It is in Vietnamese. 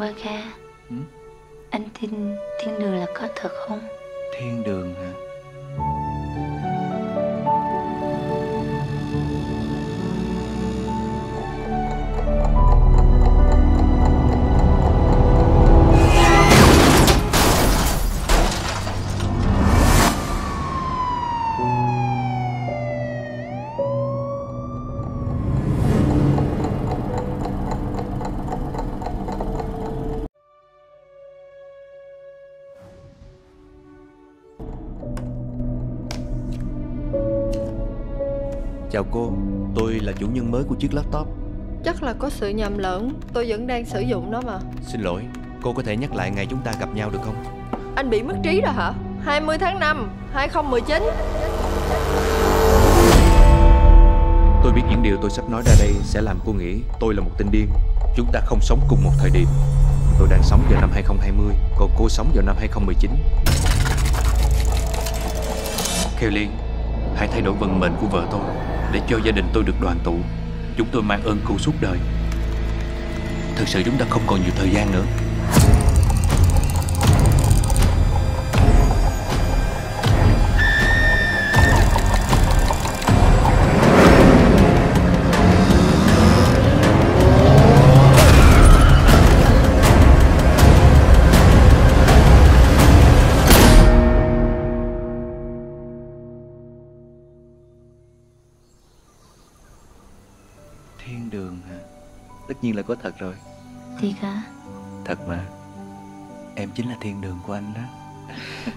Ba Kha, anh tin thiên đường là có thật không? Thiên đường hả? Chào cô, tôi là chủ nhân mới của chiếc laptop. Chắc là có sự nhầm lẫn, tôi vẫn đang sử dụng nó mà. Xin lỗi, cô có thể nhắc lại ngày chúng ta gặp nhau được không? Anh bị mất trí rồi hả? 20 tháng 5, 2019. Tôi biết những điều tôi sắp nói ra đây sẽ làm cô nghĩ tôi là một tên điên. Chúng ta không sống cùng một thời điểm. Tôi đang sống vào năm 2020, còn cô sống vào năm 2019. Kheo Liên, hãy thay đổi vận mệnh của vợ tôi để cho gia đình tôi được đoàn tụ. Chúng tôi mang ơn cô suốt đời. Thật sự chúng ta không còn nhiều thời gian nữa. Thiên đường hả? Tất nhiên là có thật rồi. Thiệt hả? Thật mà. Em chính là thiên đường của anh đó.